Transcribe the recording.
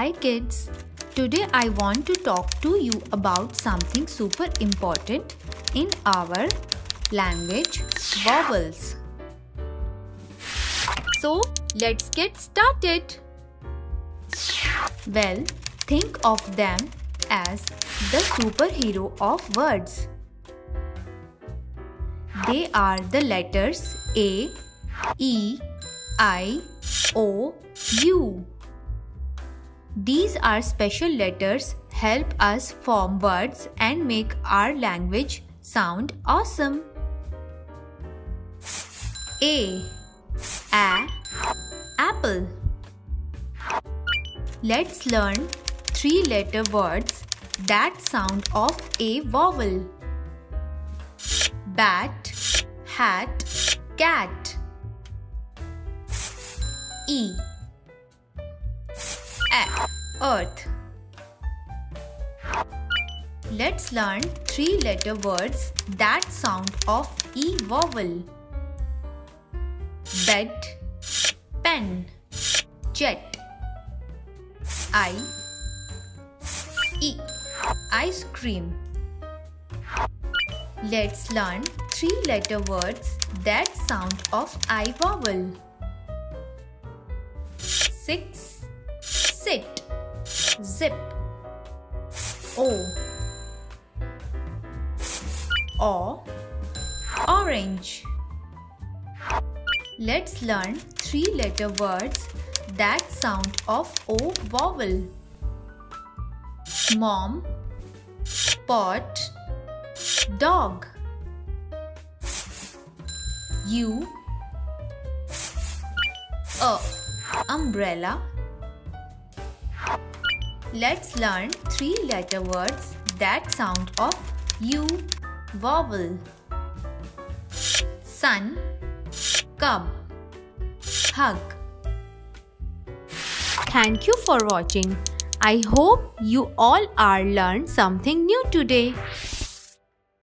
Hi kids, today I want to talk to you about something super important in our language, vowels. So let's get started. Well, think of them as the superhero of words. They are the letters A, E, I, O, U. These are special letters help us form words and make our language sound awesome. A, apple. Let's learn three-letter words that sound of a vowel. Bat, hat, cat. E, earth. Let's learn three-letter words that sound of E vowel. Bed, pen, jet. I, E, ice cream. Let's learn three-letter words that sound of I vowel. Six, sit, zip. O, orange. Let's learn three-letter words that sound of O vowel. Mom, pot, dog. U, umbrella. Let's learn three-letter words that sound of U vowel. Sun, cub, hug. Thank you for watching. I hope you all learned something new today.